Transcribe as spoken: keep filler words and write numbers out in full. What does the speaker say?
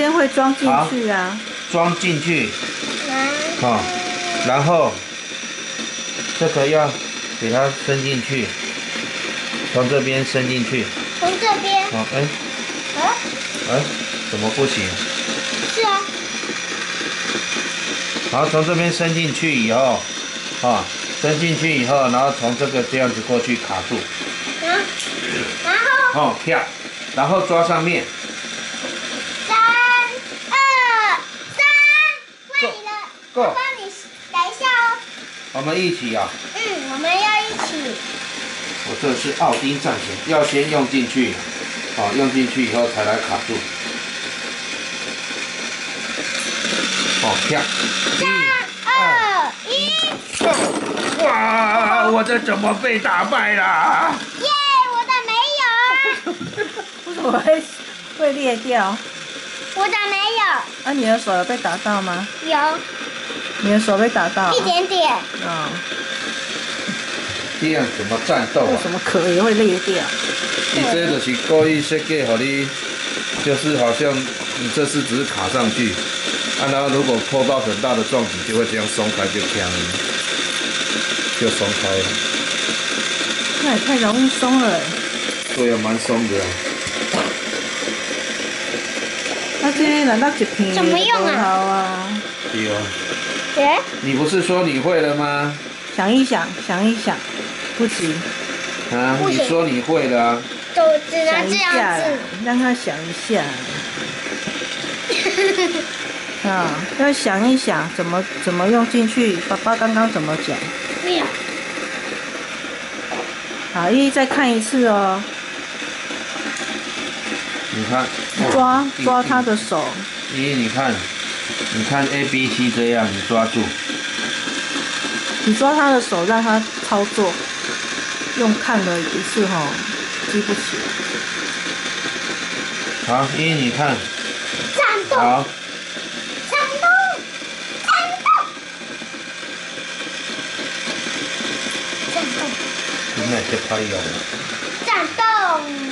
间会装进去啊，装进去，好、哦，然后这个要给它伸进去，从这边伸进去，从这边，好、哦，哎、欸，啊，哎、欸，怎么不行？是啊，好，从这边伸进去以后，啊、哦，伸进去以后，然后从这个这样子过去卡住，然后，然后，哦，跳，然后抓上面。 我帮你来一下哦。我们一起啊。嗯，我们要一起。我这是奥丁战神，要先用进去，好、哦，用进去以后才来卡住。好、哦，跳。三二一。哇！我的怎么被打败了？耶， yeah, 我的没有。为什么会会裂掉？我的没有。那、啊、你的手有被打到吗？有。 你的手被打到、啊、一点点啊！这样怎么战斗、啊？为什么壳也会裂掉？你这就是故意设计，好你就是好像你这次只是卡上去，啊，然后如果碰到很大的撞击，就会这样松开就僵了，就松开了。那也太容易松了。对啊，蛮松的、啊。那今天难道一片？怎么用啊？对啊。 欸、你不是说你会了吗？想一想，想一想，不行啊！你说你会了、啊，就只能这样子，让他想一下。啊，要想一想怎么怎么用进去。爸爸刚刚怎么讲？没有。好，一一再看一次哦。你看，抓抓他的手。一，你看。 你看 A、B、C 这样，你抓住。你抓他的手，让他操作，用看了一次吼，记不起。好，依依你看。战斗。好。战斗，战斗，战斗。你那些拍呀。战斗。